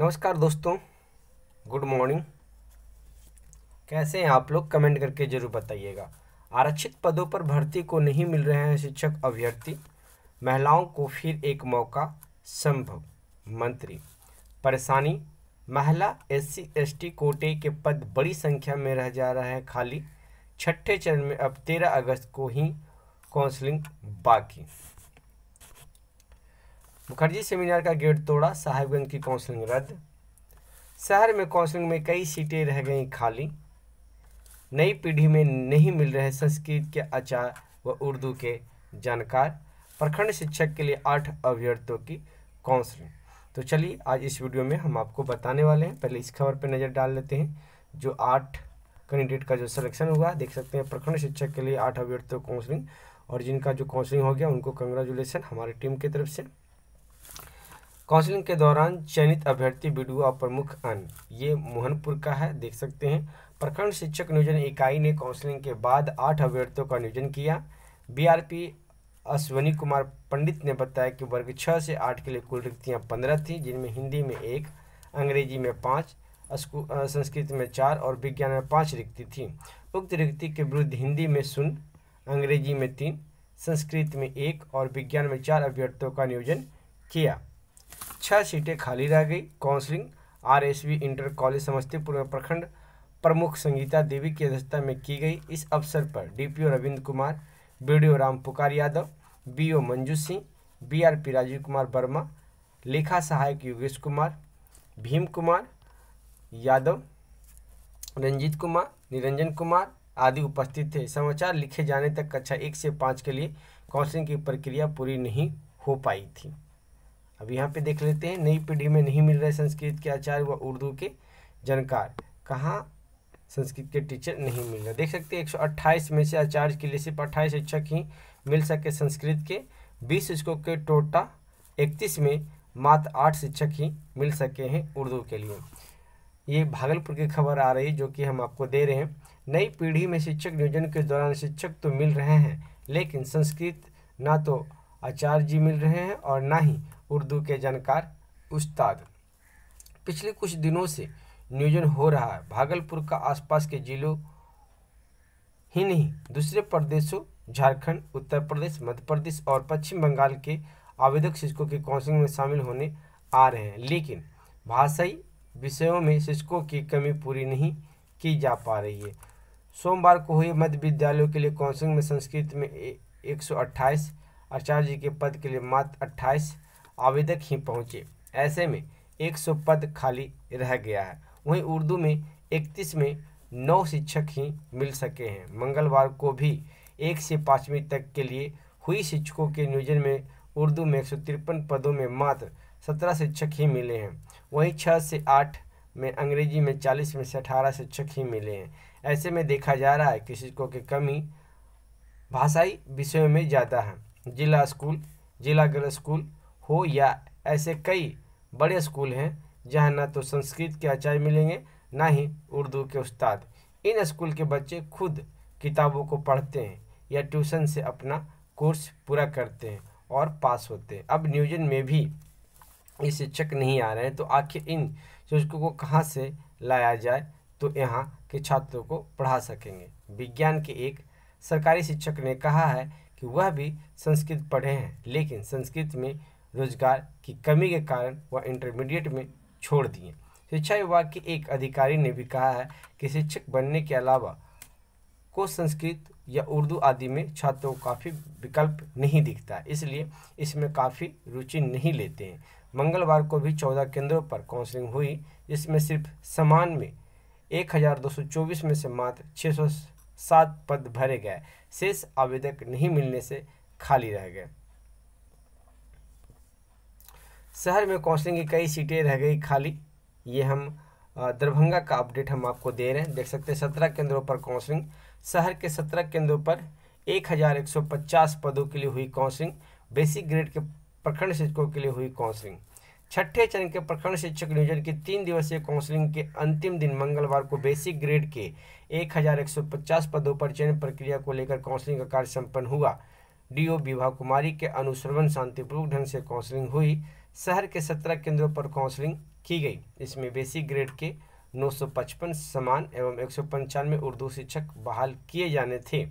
नमस्कार दोस्तों, good morning. कैसे हैं आप लोग? कमेंट करके ज़रूर बताइएगा। आरक्षित पदों पर भर्ती को नहीं मिल रहे हैं शिक्षक अभ्यर्थी, महिलाओं को फिर एक मौका संभव। मंत्री परेशानी, महिला SC/ST कोटे के पद बड़ी संख्या में रह जा रहे हैं खाली। छठे चरण में अब 13 अगस्त को ही काउंसलिंग बाकी। मुखर्जी सेमिनार का गेट तोड़ा, साहिबगंज की काउंसलिंग रद्द। शहर में काउंसलिंग में कई सीटें रह गईं खाली। नई पीढ़ी में नहीं मिल रहे संस्कृत के आचार्य व उर्दू के जानकार। प्रखंड शिक्षक के लिए 8 अभ्यर्थियों की काउंसलिंग। तो चलिए, आज इस वीडियो में हम आपको बताने वाले हैं। पहले इस खबर पर नज़र डाल लेते हैं। जो 8 कैंडिडेट का जो सिलेक्शन हुआ, देख सकते हैं प्रखंड शिक्षक के लिए 8 अभ्यर्थियों काउंसलिंग। और जिनका जो काउंसलिंग हो गया उनको कंग्रेचुलेसन हमारी टीम की तरफ से। काउंसलिंग के दौरान चयनित अभ्यर्थी बिडुआ प्रमुख अन्य। ये मोहनपुर का है, देख सकते हैं। प्रखंड शिक्षक नियोजन इकाई ने काउंसलिंग के बाद 8 अभ्यर्थियों का नियोजन किया। BRP अश्वनी कुमार पंडित ने बताया कि वर्ग 6 से 8 के लिए कुल रिक्तियाँ 15 थीं, जिनमें हिंदी में 1, अंग्रेजी में 5, संस्कृत में 4 और विज्ञान में 5 रिक्ति थी। उक्त रिक्ति के विरुद्ध हिंदी में 0, अंग्रेजी में 3, संस्कृत में 1 और विज्ञान में 4 अभ्यर्थियों का नियोजन किया। 6 सीटें खाली रह गई। Counselling RSV inter college Samastipur में प्रखंड प्रमुख संगीता देवी की अध्यक्षता में की गई। इस अवसर पर DPO Ravindra Kumar, BDO Ram Pukar Yadav, BO Manju Singh, BRP Rajiv Kumar Verma, लेखा सहायक योगेश कुमार, भीम कुमार यादव, रंजीत कुमार, निरंजन कुमार आदि उपस्थित थे। समाचार लिखे जाने तक कक्षा 1 से 5 के लिए काउंसलिंग की प्रक्रिया पूरी नहीं हो पाई थी। अब यहाँ पे देख लेते हैं। नई पीढ़ी में नहीं मिल रहे संस्कृत के आचार्य व उर्दू के जानकार। कहाँ संस्कृत के टीचर नहीं मिल रहे? देख सकते हैं 128 में से आचार्य के लिए सिर्फ 28 शिक्षक ही मिल सके संस्कृत के। 20 शिक्षकों के टोटा 31 में मात्र 8 शिक्षक ही मिल सके हैं उर्दू के लिए। ये भागलपुर की खबर आ रही जो कि हम आपको दे रहे हैं। नई पीढ़ी में शिक्षक नियोजन के दौरान शिक्षक तो मिल रहे हैं, लेकिन संस्कृत ना तो आचार्य जी मिल रहे हैं और ना ही उर्दू के जानकार उस्ताद। पिछले कुछ दिनों से नियोजन हो रहा है। भागलपुर का आसपास के जिलों ही नहीं, दूसरे प्रदेशों, झारखंड, उत्तर प्रदेश, मध्य प्रदेश और पश्चिम बंगाल के आवेदक शिक्षकों की काउंसलिंग में शामिल होने आ रहे हैं, लेकिन भाषाई विषयों में शिक्षकों की कमी पूरी नहीं की जा पा रही है। सोमवार को हुई मध्य विद्यालयों के लिए काउंसलिंग में संस्कृत में 128, आचार्य जी के पद के लिए मात्र 28 आवेदक ही पहुँचे। ऐसे में 100 पद खाली रह गया है। वहीं उर्दू में 31 में 9 शिक्षक ही मिल सके हैं। मंगलवार को भी 1 से 5वीं तक के लिए हुई शिक्षकों के नियोजन में उर्दू में 153 पदों में मात्र 17 शिक्षक ही मिले हैं। वहीं 6 से 8 में, अंग्रेजी में 40 में से 18 शिक्षक ही मिले हैं। ऐसे में देखा जा रहा है कि शिक्षकों की कमी भाषाई विषयों में ज़्यादा है। जिला स्कूल, जिला गर्ल स्कूल हो या ऐसे कई बड़े स्कूल हैं जहां ना तो संस्कृत के आचार्य मिलेंगे ना ही उर्दू के उस्ताद। इन स्कूल के बच्चे खुद किताबों को पढ़ते हैं या ट्यूशन से अपना कोर्स पूरा करते हैं और पास होते हैं। अब नियोजन में भी ये शिक्षक नहीं आ रहे हैं, तो आखिर इन शिक्षकों को कहां से लाया जाए तो यहां के छात्रों को पढ़ा सकेंगे? विज्ञान के एक सरकारी शिक्षक ने कहा है कि वह भी संस्कृत पढ़े हैं, लेकिन संस्कृत में रोजगार की कमी के कारण वह इंटरमीडिएट में छोड़ दिए। शिक्षा विभाग के एक अधिकारी ने भी कहा है कि शिक्षक बनने के अलावा को संस्कृत या उर्दू आदि में छात्रों को काफ़ी विकल्प नहीं दिखता, इसलिए इसमें काफ़ी रुचि नहीं लेते हैं। मंगलवार को भी 14 केंद्रों पर काउंसलिंग हुई, जिसमें सिर्फ समान में 1224 में से मात्र 607 पद भरे गए। शेष आवेदक नहीं मिलने से खाली रह गए। शहर में काउंसलिंग की कई सीटें रह गई खाली। ये हम दरभंगा का अपडेट हम आपको दे रहे हैं। देख सकते हैं 17 केंद्रों पर काउंसलिंग। शहर के 17 केंद्रों पर 1150 पदों के लिए हुई काउंसलिंग। बेसिक ग्रेड के प्रखंड शिक्षकों के लिए हुई काउंसलिंग। छठे चरण के प्रखंड शिक्षक नियोजन की 3 दिवसीय काउंसलिंग के अंतिम दिन मंगलवार को बेसिक ग्रेड के 1150 पदों पर चयन प्रक्रिया को लेकर काउंसलिंग का कार्य सम्पन्न हुआ। DO विभा कुमारी के अनुश्रवण शांतिपूर्वक ढंग से काउंसलिंग हुई। शहर के 17 केंद्रों पर काउंसलिंग की गई। इसमें बेसिक ग्रेड के 955 समान एवं 195 उर्दू शिक्षक बहाल किए जाने थे,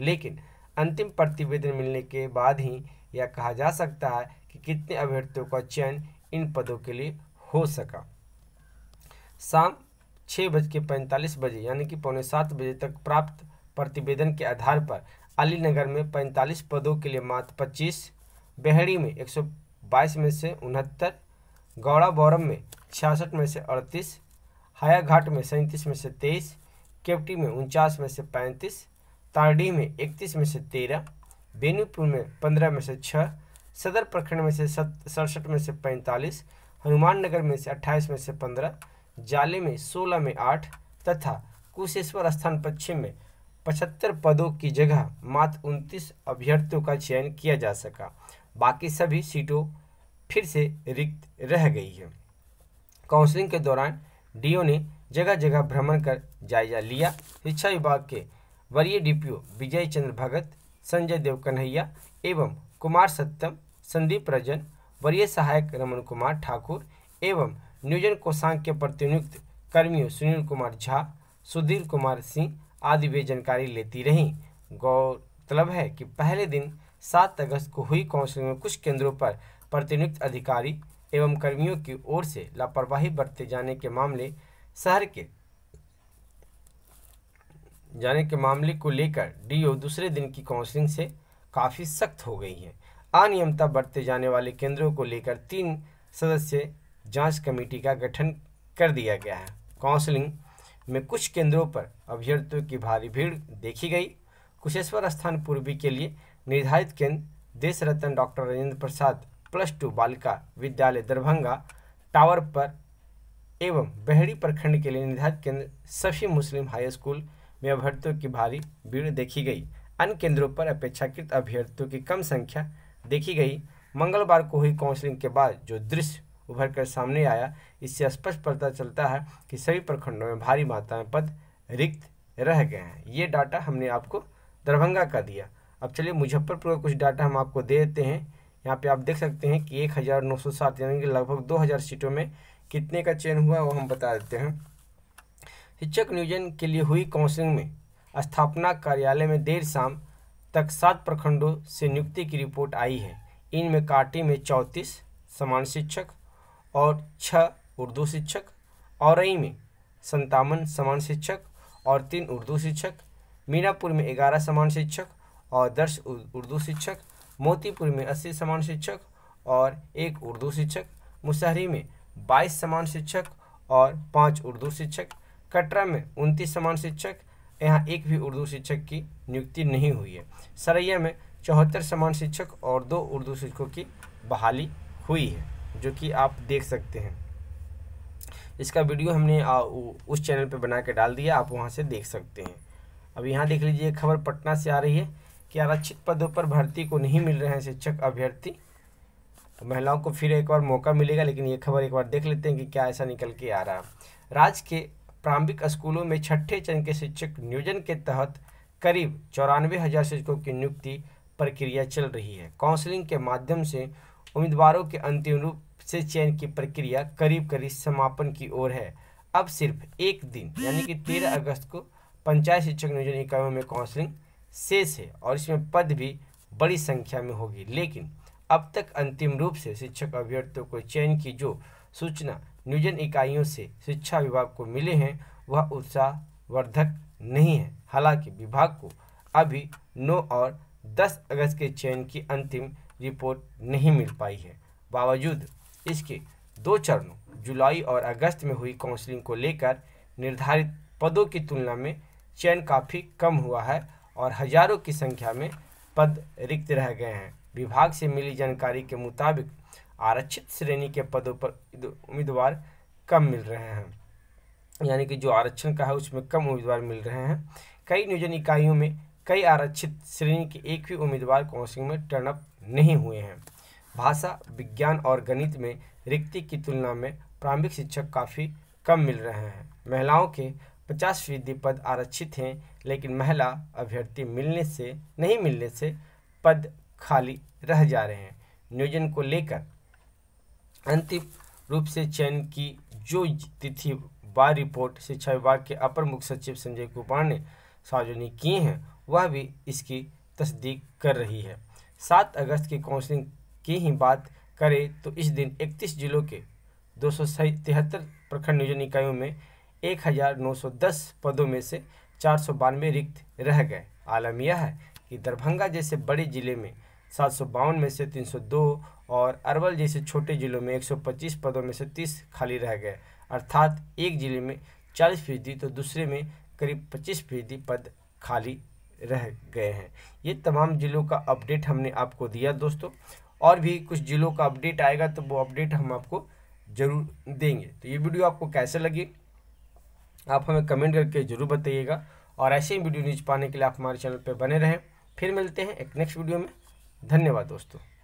लेकिन अंतिम प्रतिवेदन मिलने के बाद ही यह कहा जा सकता है कि कितने अभ्यर्थियों का चयन इन पदों के लिए हो सका। शाम 6:45 बजे यानी कि 6:45 बजे तक प्राप्त प्रतिवेदन के आधार पर अलीनगर में 45 पदों के लिए मात्र 25, बेहड़ी में 122 में से 69, गौड़ा बौरम में 66 में से 38, हायाघाट में 37 में से 23, केवटी में 49 में से 35, तारडीह में 31 में से 13, बेनीपुर में 15 में से 6, सदर प्रखंड में से 67 में से 45, हनुमाननगर में से 28 में से 15, जाले में 16 में 8 तथा कुशेश्वर स्थान पश्चिम में 75 पदों की जगह मात्र 29 अभ्यर्थियों का चयन किया जा सका। बाकी सभी सीटों फिर से रिक्त रह गई है। काउंसलिंग के दौरान डीओ ने जगह जगह भ्रमण कर जायजा लिया। शिक्षा विभाग के वरीय डीपीओ विजय चंद्र भगत, संजय देव कन्हैया एवं कुमार सत्यम, संदीप रजन, वरीय सहायक रमन कुमार ठाकुर एवं नियोजन कोषांग के प्रतिनियुक्त कर्मियों सुनील कुमार झा, सुधीर कुमार सिंह आदि वे जानकारी लेती रहीं। गौरतलब है कि पहले दिन 7 अगस्त को हुई काउंसलिंग में कुछ केंद्रों पर प्रतिनियुक्त अधिकारी एवं कर्मियों की ओर से लापरवाही बरते जाने के मामले को लेकर डीओ दूसरे दिन की काउंसलिंग से काफ़ी सख्त हो गई है। अनियमितता बरते जाने वाले केंद्रों को लेकर 3 सदस्यीय जांच कमेटी का गठन कर दिया गया है। काउंसलिंग में कुछ केंद्रों पर अभ्यर्थियों की भारी भीड़ देखी गई। कुशेश्वर स्थान पूर्वी के लिए निर्धारित केंद्र देश रत्न डॉक्टर राजेंद्र प्रसाद +2 बालिका विद्यालय दरभंगा टावर पर एवं बेहड़ी प्रखंड के लिए निर्धारित केंद्र सफी मुस्लिम हाई स्कूल में अभ्यर्थियों की भारी भीड़ देखी गई। अन्य केंद्रों पर अपेक्षाकृत अभ्यर्थियों की कम संख्या देखी गई। मंगलवार को हुई काउंसलिंग के बाद जो दृश्य उभर कर सामने आया, इससे स्पष्ट पता चलता है कि सभी प्रखंडों में भारी मात्रा में पद रिक्त रह गए हैं। ये डाटा हमने आपको दरभंगा का दिया। अब चलिए मुजफ्फरपुर का कुछ डाटा हम आपको दे देते हैं। यहाँ पे आप देख सकते हैं कि 1907 यानी कि लगभग 2000 सीटों में कितने का चयन हुआ वो हम बता देते हैं। शिक्षक नियोजन के लिए हुई काउंसलिंग में स्थापना कार्यालय में देर शाम तक 7 प्रखंडों से नियुक्ति की रिपोर्ट आई है। इनमें काटी में 34 समान शिक्षक और 6 उर्दू शिक्षक, औरई में 57 समान शिक्षक और 3 उर्दू शिक्षक, मीनापुर में 11 समान शिक्षक और 10 उर्दू शिक्षक, मोतीपुर में 80 समान शिक्षक और 1 उर्दू शिक्षक, मुसहरी में 22 समान शिक्षक और 5 उर्दू शिक्षक, कटरा में 29 समान शिक्षक, यहाँ 1 भी उर्दू शिक्षक की नियुक्ति नहीं हुई है। सरैया में 74 समान शिक्षक और 2 उर्दू शिक्षकों की बहाली हुई है, जो कि आप देख सकते हैं। इसका वीडियो हमने उस चैनल पे बना के डाल दिया, आप वहाँ से देख सकते हैं। अब यहाँ देख लीजिए, खबर पटना से आ रही है कि आरक्षित पदों पर भर्ती को नहीं मिल रहे हैं शिक्षक अभ्यर्थी, महिलाओं को फिर एक बार मौका मिलेगा। लेकिन ये खबर एक बार देख लेते हैं कि क्या ऐसा निकल के आ रहा है। राज्य के प्रारंभिक स्कूलों में छठे चरण के शिक्षक नियोजन के तहत करीब 94,000 शिक्षकों की नियुक्ति प्रक्रिया चल रही है। काउंसलिंग के माध्यम से उम्मीदवारों के अंतिम रूप से चयन की प्रक्रिया करीब करीब समापन की ओर है। अब सिर्फ एक दिन यानी कि 13 अगस्त को पंचायत शिक्षक नियोजन इकाइयों में काउंसलिंग शेष है और इसमें पद भी बड़ी संख्या में होगी। लेकिन अब तक अंतिम रूप से शिक्षक अभ्यर्थियों को चयन की जो सूचना नियोजन इकाइयों से शिक्षा विभाग को मिले हैं वह उत्साहवर्धक नहीं है। हालांकि विभाग को अभी 9 और 10 अगस्त के चयन की अंतिम रिपोर्ट नहीं मिल पाई है। बावजूद इसके 2 चरणों जुलाई और अगस्त में हुई काउंसलिंग को लेकर निर्धारित पदों की तुलना में चयन काफ़ी कम हुआ है और हजारों की संख्या में पद रिक्त रह गए हैं। विभाग से मिली जानकारी के मुताबिक आरक्षित श्रेणी के पदों पर उम्मीदवार कम मिल रहे हैं, यानी कि जो आरक्षण का है उसमें कम उम्मीदवार मिल रहे हैं। कई नियोजन इकाइयों में कई आरक्षित श्रेणी के एक भी उम्मीदवार काउंसलिंग में टर्न अप नहीं हुए हैं। भाषा, विज्ञान और गणित में रिक्ति की तुलना में प्रारंभिक शिक्षक काफ़ी कम मिल रहे हैं। महिलाओं के 50% पद आरक्षित हैं, लेकिन महिला अभ्यर्थी नहीं मिलने से पद खाली रह जा रहे हैं। नियोजन को लेकर अंतिम रूप से चयन की जो तिथि व रिपोर्ट शिक्षा विभाग के अपर मुख्य सचिव संजय कुमार ने सार्वजनिक किए हैं, वह भी इसकी तस्दीक कर रही है। 7 अगस्त की काउंसलिंग की ही बात करें तो इस दिन 31 जिलों के 273 प्रखंड नियोजन इकाइयों में 1910 पदों में से 492 रिक्त रह गए। आलम यह है कि दरभंगा जैसे बड़े जिले में 752 में से 302 और अरवल जैसे छोटे जिलों में 125 पदों में से 30 खाली रह गए, अर्थात एक जिले में 40% तो दूसरे में करीब 25% पद खाली रह गए हैं। ये तमाम जिलों का अपडेट हमने आपको दिया दोस्तों, और भी कुछ जिलों का अपडेट आएगा तो वो अपडेट हम आपको ज़रूर देंगे। तो ये वीडियो आपको कैसे लगी आप हमें कमेंट करके ज़रूर बताइएगा, और ऐसे ही वीडियो न्यूज़ पाने के लिए आप हमारे चैनल पर बने रहें। फिर मिलते हैं एक नेक्स्ट वीडियो में। धन्यवाद दोस्तों।